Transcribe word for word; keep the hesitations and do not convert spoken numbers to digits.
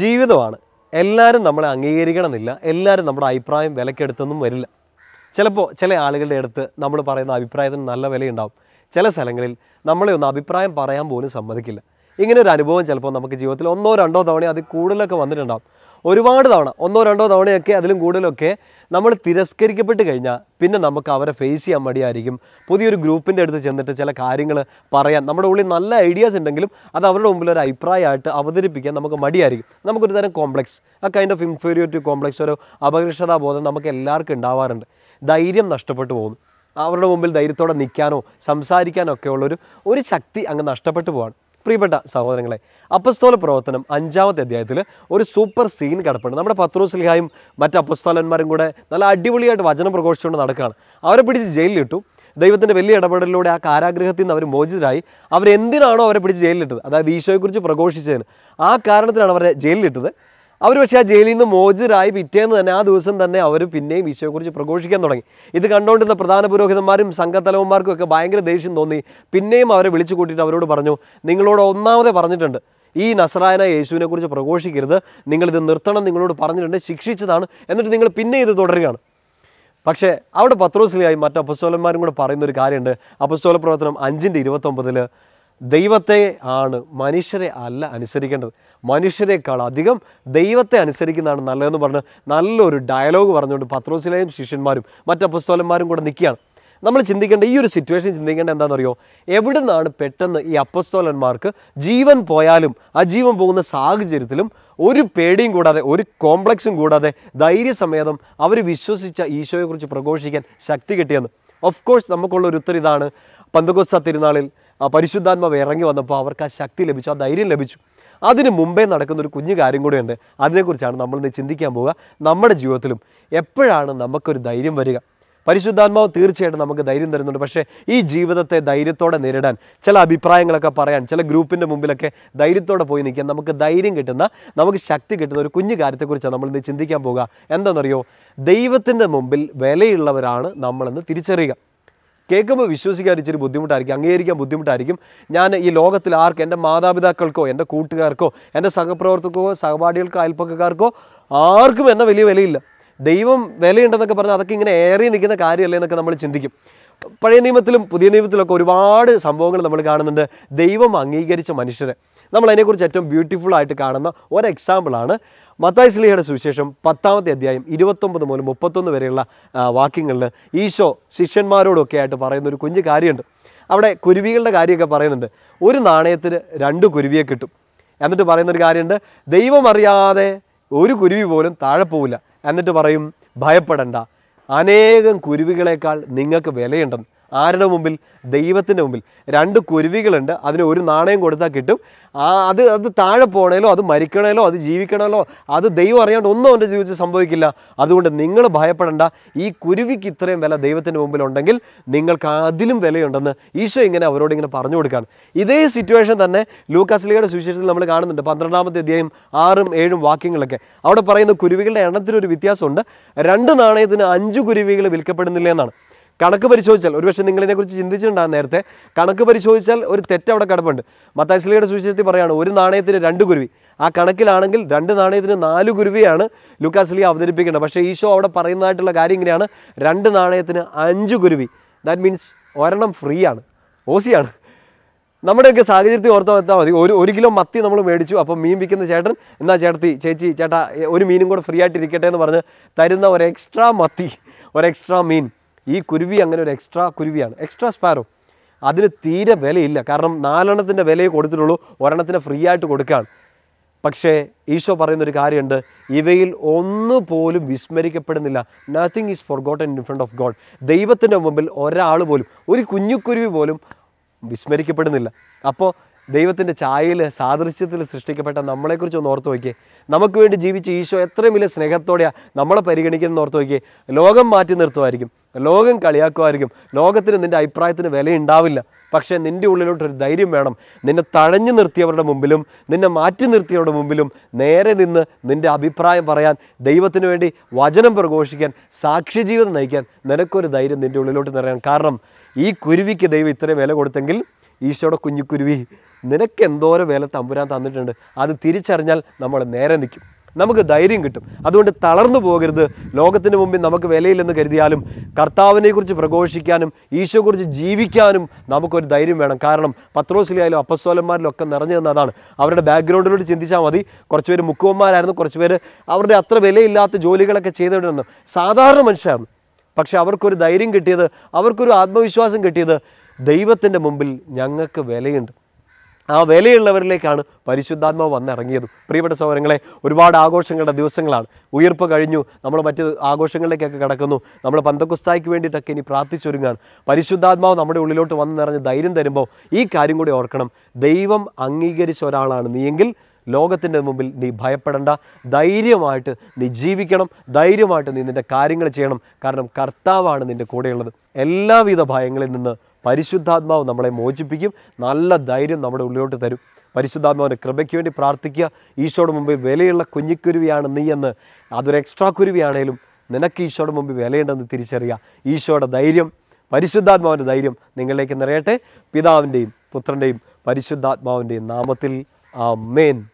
ജീവിതമാണ്. എല്ലാവരും നമ്മളെ അംഗീകരിക്കണമെന്നില്ല, എല്ലാവരും നമ്മുടെ അഭിപ്രായം വിലക്കെടുത്തൊന്നും വരില്ല. ചിലപ്പോൾ ചില ആളുകളുടെ അടുത്ത് നമ്മൾ പറയുന്ന അഭിപ്രായത്തിന് നല്ല വിലയുണ്ടാവും, ചില സ്ഥലങ്ങളിൽ നമ്മളെ ഒന്ന് അഭിപ്രായം പറയാൻ പോലും സമ്മതിക്കില്ല. ഇങ്ങനൊരു അനുഭവം ചിലപ്പോൾ നമുക്ക് ജീവിതത്തിൽ ഒന്നോ രണ്ടോ തവണ അതിൽ കൂടുതലൊക്കെ വന്നിട്ടുണ്ടാകും. ഒരുപാട് തവണ, ഒന്നോ രണ്ടോ തവണയൊക്കെ അതിലും കൂടുതലൊക്കെ നമ്മൾ തിരസ്കരിക്കപ്പെട്ട് കഴിഞ്ഞാൽ പിന്നെ നമുക്ക് അവരെ ഫേസ് ചെയ്യാൻ മടിയായിരിക്കും. പുതിയൊരു ഗ്രൂപ്പിൻ്റെ അടുത്ത് ചെന്നിട്ട് ചില കാര്യങ്ങൾ പറയാൻ, നമ്മുടെ ഉള്ളിൽ നല്ല ഐഡിയാസ് ഉണ്ടെങ്കിലും അത് അവരുടെ മുമ്പിൽ ഒരു അഭിപ്രായമായിട്ട് അവതരിപ്പിക്കാൻ നമുക്ക് മടിയായിരിക്കും. നമുക്കൊരു തരം കോംപ്ലക്സ്, ആ കൈൻഡ് ഓഫ് ഇൻഫീരിയോറിറ്റി കോംപ്ലക്സ്, ഒരു അപകർഷതാബോധം നമുക്ക് എല്ലാവർക്കും ഉണ്ടാവാറുണ്ട്. ധൈര്യം നഷ്ടപ്പെട്ടു പോകുന്നു. അവരുടെ മുമ്പിൽ ധൈര്യത്തോടെ നിൽക്കാനോ സംസാരിക്കാനോ ഒക്കെയുള്ളൊരു ഒരു ശക്തി അങ്ങ് നഷ്ടപ്പെട്ടു പോവാണ്. പ്രിയപ്പെട്ട സഹോദരങ്ങളെ, അപ്പസ്തോല പ്രവർത്തനം അഞ്ചാമത്തെ അധ്യായത്തിൽ ഒരു സൂപ്പർ സീൻ കിടപ്പുണ്ട്. നമ്മുടെ പത്രോസ്ലിഹായും മറ്റ് അപ്പസ്തോലന്മാരും കൂടെ നല്ല അടിപൊളിയായിട്ട് വചനം പ്രഘോഷിച്ചുകൊണ്ട് നടക്കുകയാണ്. അവരെ പിടിച്ച് ജയിലിലിട്ടു. ദൈവത്തിൻ്റെ വലിയ ഇടപെടലിലൂടെ ആ കാരാഗ്രഹത്തിൽ നിന്ന് അവർ മോചിതരായി. അവരെന്തിനാണോ അവരെ പിടിച്ച് ജയിലിലിട്ടത്, അതായത് ഈശോയെക്കുറിച്ച് പ്രഘോഷിച്ചതിന്, ആ കാരണത്തിനാണ് അവരെ ജയിലിലിട്ടത്. അവർ പക്ഷേ ആ ജയിലിൽ നിന്ന് മോചിതരായി പിറ്റേന്ന് തന്നെ ആ ദിവസം തന്നെ അവർ പിന്നെയും ഈശോയെക്കുറിച്ച് പ്രഘോഷിക്കാൻ തുടങ്ങി. ഇത് കണ്ടുകൊണ്ടിരുന്ന പ്രധാന പുരോഹിതന്മാരും സംഘത്തലവന്മാർക്കും ഒക്കെ ഭയങ്കര ദേഷ്യം തോന്നി. പിന്നെയും അവരെ വിളിച്ചു കൂട്ടിയിട്ട് അവരോട് പറഞ്ഞു, നിങ്ങളോട് ഒന്നാമതേ പറഞ്ഞിട്ടുണ്ട്, ഈ നസറായന യേശുവിനെ കുറിച്ച് പ്രഘോഷിക്കരുത്, നിങ്ങളിത് നിർത്തണം, നിങ്ങളോട് പറഞ്ഞിട്ടുണ്ട്, ശിക്ഷിച്ചതാണ്, എന്നിട്ട് നിങ്ങൾ പിന്നെ ഇത് തുടരുകയാണ്. പക്ഷേ അവിടെ പത്രോസ്ലിഹായും മറ്റ് അപ്പസ്തോലന്മാരും കൂടെ പറയുന്നൊരു കാര്യമുണ്ട്. അപ്പസ്തോല പ്രവർത്തനം അഞ്ചിൻ്റെ ഇരുപത്തൊമ്പതിൽ, ദൈവത്തെ ആണ്, മനുഷ്യരെ അല്ല അനുസരിക്കേണ്ടത്, മനുഷ്യരെക്കാൾ അധികം ദൈവത്തെ അനുസരിക്കുന്നതാണ് നല്ലതെന്ന് പറഞ്ഞ് നല്ലൊരു ഡയലോഗ് പറഞ്ഞുകൊണ്ട് പത്രോസിലെയും ശിഷ്യന്മാരും മറ്റ് അപ്പസ്തോലന്മാരും കൂടെ നിൽക്കുകയാണ്. നമ്മൾ ചിന്തിക്കേണ്ട, ഈ ഒരു സിറ്റുവേഷൻ ചിന്തിക്കേണ്ട എന്താണെന്നറിയോ, എവിടെ നിന്നാണ് പെട്ടെന്ന് ഈ അപ്പസ്തോലന്മാർക്ക് ജീവൻ പോയാലും ആ ജീവൻ പോകുന്ന സാഹചര്യത്തിലും ഒരു പേടിയും കൂടാതെ ഒരു കോംപ്ലക്സും കൂടാതെ ധൈര്യസമേതം അവർ വിശ്വസിച്ച ഈശോയെക്കുറിച്ച് പ്രഘോഷിക്കാൻ ശക്തി കിട്ടിയെന്ന്? ഓഫ് കോഴ്സ് നമുക്കുള്ളൊരു ഉത്തരം ഇതാണ്, പന്തക്കോസ്ത തിരുനാളിൽ ആ പരിശുദ്ധാത്മാവ് ഇറങ്ങി വന്നപ്പോൾ അവർക്ക് ആ ശക്തി ലഭിച്ചു, ആ ധൈര്യം ലഭിച്ചു. അതിന് മുമ്പേ നടക്കുന്നൊരു കുഞ്ഞു കാര്യം കൂടെയുണ്ട്, അതിനെക്കുറിച്ചാണ് നമ്മളിന്ന് ചിന്തിക്കാൻ പോവുക. നമ്മുടെ ജീവിതത്തിലും എപ്പോഴാണ് നമുക്കൊരു ധൈര്യം വരിക? പരിശുദ്ധാത്മാവ് തീർച്ചയായിട്ടും നമുക്ക് ധൈര്യം തരുന്നുണ്ട്. പക്ഷേ ഈ ജീവിതത്തെ ധൈര്യത്തോടെ നേരിടാൻ, ചില അഭിപ്രായങ്ങളൊക്കെ പറയാൻ, ചില ഗ്രൂപ്പിൻ്റെ മുമ്പിലൊക്കെ ധൈര്യത്തോടെ പോയി നിൽക്കാൻ നമുക്ക് ധൈര്യം കിട്ടുന്ന, നമുക്ക് ശക്തി കിട്ടുന്ന ഒരു കുഞ്ഞു കാര്യത്തെക്കുറിച്ചാണ് നമ്മളിന്ന് ചിന്തിക്കാൻ പോവുക. എന്താണെന്നറിയോ, ദൈവത്തിൻ്റെ മുമ്പിൽ വിലയുള്ളവരാണ് നമ്മളെന്ന് തിരിച്ചറിയുക. കേൾക്കുമ്പോൾ വിശ്വസിക്കാൻ ഇച്ചിരി ബുദ്ധിമുട്ടായിരിക്കും, അംഗീകരിക്കാൻ ബുദ്ധിമുട്ടായിരിക്കും. ഞാൻ ഈ ലോകത്തിൽ ആർക്കും, എൻ്റെ മാതാപിതാക്കൾക്കോ എൻ്റെ കൂട്ടുകാർക്കോ എൻ്റെ സഹപ്രവർത്തകർക്കോ സഹപാഠികൾക്കോ അയൽപ്പക്കാർക്കോ ആർക്കും എന്നെ വലിയ വിലയില്ല, ദൈവം വിലയുണ്ടെന്നൊക്കെ പറഞ്ഞാൽ അതൊക്കെ ഇങ്ങനെ ഏറി നിൽക്കുന്ന കാര്യമല്ലേ എന്നൊക്കെ നമ്മൾ ചിന്തിക്കും. പഴയ നിയമത്തിലും പുതിയ നിയമത്തിലൊക്കെ ഒരുപാട് സംഭവങ്ങൾ നമ്മൾ കാണുന്നുണ്ട്. ദൈവം അംഗീകരിച്ച മനുഷ്യരെ നമ്മളതിനെക്കുറിച്ച് ഏറ്റവും ബ്യൂട്ടിഫുള്ളായിട്ട് കാണുന്ന ഒരു എക്സാമ്പിളാണ് മത്തായി സ്ലീഹയുടെ സുവിശേഷം പത്താമത്തെ അധ്യായം ഇരുപത്തൊമ്പത് മുതൽ മുപ്പത്തൊന്ന് വരെയുള്ള വാക്യങ്ങളിൽ ഈശോ ശിഷ്യന്മാരോടൊക്കെ ആയിട്ട് പറയുന്നൊരു കുഞ്ഞു കാര്യമുണ്ട്. അവിടെ കുരുവികളുടെ കാര്യമൊക്കെ പറയുന്നുണ്ട്. ഒരു നാണയത്തിന് രണ്ട് കുരുവിയെ കിട്ടും. എന്നിട്ട് പറയുന്നൊരു കാര്യമുണ്ട്, ദൈവം അറിയാതെ ഒരു കുരുവി പോലും താഴെ പോവില്ല. എന്നിട്ട് പറയും, ഭയപ്പെടേണ്ട, അനേകം കുരുവികളേക്കാൾ നിങ്ങൾക്ക് വിലയുണ്ടെന്ന്. ആരുടെ മുമ്പിൽ? ദൈവത്തിൻ്റെ മുമ്പിൽ. രണ്ട് കുരുവികളുണ്ട്, അതിന് ഒരു നാണയം കൊടുത്താൽ കിട്ടും. ആ അത് അത് താഴെ പോകണേലോ അത് മരിക്കണേലോ അത് ജീവിക്കണേലോ അത് ദൈവം അറിയാണ്ട് ഒന്നും അവൻ്റെ ജീവിതത്തിൽ സംഭവിക്കില്ല. അതുകൊണ്ട് നിങ്ങൾ ഭയപ്പെടേണ്ട, ഈ കുരുവിക്ക് ഇത്രയും വില ദൈവത്തിൻ്റെ മുമ്പിലുണ്ടെങ്കിൽ നിങ്ങൾക്ക് അതിലും വിലയുണ്ടെന്ന് ഈശോ ഇങ്ങനെ അവരോട് ഇങ്ങനെ പറഞ്ഞു കൊടുക്കുകയാണ്. ഇതേ സിറ്റുവേഷൻ തന്നെ ലൂക്കാ സ്ലീഹയുടെ സുവിശേഷത്തിൽ നമ്മൾ കാണുന്നുണ്ട്. പന്ത്രണ്ടാമത്തെ അധ്യായം ആറും ഏഴും വാക്യങ്ങളൊക്കെ അവിടെ പറയുന്ന കുരുവികളുടെ എണ്ണത്തിലൊരു വ്യത്യാസമുണ്ട്. രണ്ട് നാണയത്തിന് അഞ്ച് കുരുവികൾ വിൽക്കപ്പെടുന്നില്ല എന്നാണ്. കണക്ക് പരിശോധിച്ചാൽ, ഒരുപക്ഷെ നിങ്ങളിതിനെക്കുറിച്ച് ചിന്തിച്ചിട്ടുണ്ടാകും നേരത്തെ, കണക്ക് പരിശോധിച്ചാൽ ഒരു തെറ്റവിടെ കിടപ്പുണ്ട്. മത്തായി സ്ലീഹയുടെ സുവിശേഷത്തിൽ പറയുകയാണ്, ഒരു നാണയത്തിന് രണ്ട് കുരുവി, ആ കണക്കിലാണെങ്കിൽ രണ്ട് നാണയത്തിന് നാല് കുരുവിയാണ് ലൂക്കാ സ്ലീഹ അവതരിപ്പിക്കേണ്ടത്. പക്ഷേ ഈശോ അവിടെ പറയുന്നതായിട്ടുള്ള കാര്യം ഇങ്ങനെയാണ്, രണ്ട് നാണയത്തിന് അഞ്ച് കുരുവി, ദാറ്റ് മീൻസ് ഒരെണ്ണം ഫ്രീ ആണ്, ഓസിയാണ്. നമ്മുടെയൊക്കെ സാഹചര്യത്തിൽ ഓർത്താൽ എത്താൽ മതി. ഒരു ഒരു കിലോ മത്തി നമ്മൾ മേടിച്ചു, അപ്പോൾ മീൻ വിൽക്കുന്ന ചേട്ടൻ, എന്നാൽ ചേട്ടത്തി ചേച്ചി ചേട്ടാ ഒരു മീനും കൂടെ ഫ്രീ ആയിട്ട് ഇരിക്കട്ടെ എന്ന് പറഞ്ഞ് തരുന്ന ഒരു എക്സ്ട്രാ മത്തി, ഒരു എക്സ്ട്രാ മീൻ. ഈ കുരുവി അങ്ങനെ ഒരു എക്സ്ട്രാ കുരുവിയാണ്, എക്സ്ട്രാ സ്പാരോ. അതിന് തീരെ വിലയില്ല, കാരണം നാലെണ്ണത്തിൻ്റെ വിലയെ കൊടുത്തിട്ടുള്ളൂ, ഒരെണ്ണത്തിന് ഫ്രീ ആയിട്ട് കൊടുക്കുകയാണ്. പക്ഷേ ഈശോ പറയുന്നൊരു കാര്യമുണ്ട്, ഇവയിൽ ഒന്നുപോലും വിസ്മരിക്കപ്പെടുന്നില്ല. Nothing is forgotten in front of God. ദൈവത്തിൻ്റെ മുമ്പിൽ ഒരാൾ പോലും, ഒരു കുഞ്ഞുക്കുരുവി പോലും വിസ്മരിക്കപ്പെടുന്നില്ല. അപ്പോൾ ദൈവത്തിൻ്റെ ഛായയിൽ സാദൃശ്യത്തിൽ സൃഷ്ടിക്കപ്പെട്ട നമ്മളെക്കുറിച്ച് ഒന്ന് ഓർത്ത് നോക്കിയേ. നമുക്ക് വേണ്ടി ജീവിച്ച ഈശോ എത്രയും വലിയ സ്നേഹത്തോടെയാണ് നമ്മളെ പരിഗണിക്കുന്നതെന്ന് ഓർത്ത് നോക്കിയേ. ലോകം മാറ്റി നിർത്തുമായിരിക്കും, ലോകം കളിയാക്കുമായിരിക്കും, ലോകത്തിന് നിൻ്റെ അഭിപ്രായത്തിന് വിലയുണ്ടാവില്ല. പക്ഷേ നിൻ്റെ ഉള്ളിലോട്ടൊരു ധൈര്യം വേണം. നിന്നെ തഴഞ്ഞു നിർത്തിയവരുടെ മുമ്പിലും നിന്നെ മാറ്റി നിർത്തിയവരുടെ മുമ്പിലും നേരെ നിന്ന് നിൻ്റെ അഭിപ്രായം പറയാൻ, ദൈവത്തിന് വേണ്ടി വചനം പ്രഘോഷിക്കാൻ, സാക്ഷ്യജീവിതം നയിക്കാൻ നിനക്കൊരു ധൈര്യം നിൻ്റെ ഉള്ളിലോട്ട് നിറയണം. കാരണം ഈ കുരുവിക്ക് ദൈവം ഇത്രയും വില കൊടുത്തെങ്കിൽ ഈശോയുടെ കുഞ്ഞുക്കുരുവി Ninakendora Vela Tamburan Tanditan, other Tirichernal, Namada Neranikim. Namaka Diring Gitum. Adon Talar the Boger, the Logatinum, Namaka Valley and the Gerdialum, Kartavani Kurchi Pragoshikanum, Ishokurchi Jivikanum, Namako Dirim and Karanum, Patrosia, Apostolamar, Lokan Naranja Nadan. Our background to Chintishamadi, Korchware Mukoma and the Korchware, our Atra Valley Lat, Jolika Chedan, Sadar Mansham. Pakshavar Kur Diring get either, our Kuru Adma Vishwas and get either, Daivat and the Mumble, Yangaka Valley and our Valley Leverlakan, Parishudama, one Narangir, Private Sovereign, Uribad Ago Shangal, Dusanglan, Uyurpa Garinu, Namabati Ago Shangal Kakakano, Namapantakustai, Takini Prati Suringan, Parishudama, Namadulilo to one Naran, Dirin, the Remo, E. Karimudi Orkanam, Daivam, Angigari Soralan, the Engel. Logat in the mobile, the Bhayapadanda, Dairiamart, the Jivikanum, Dairiamart, the Karing Chanum, Karnam Kartavan in the Kodel, Ella with the Bhayangal in the Parishudadma, Namada Moji Pikim, Nala Dairi, Namadu to the Parishudadma, the Krabaki and the Pratikia, Ishodumbe, Vela, Kunikurian and the and other extra Kurivianum, Nenaki Shodumbe Valley and the Tirisaria, Ishod of Dairium, Parishudadma, the Dairium, Ningalak and the Rete, Pidavandim, Putrandim, Parishudadma, the Namatil. Amen.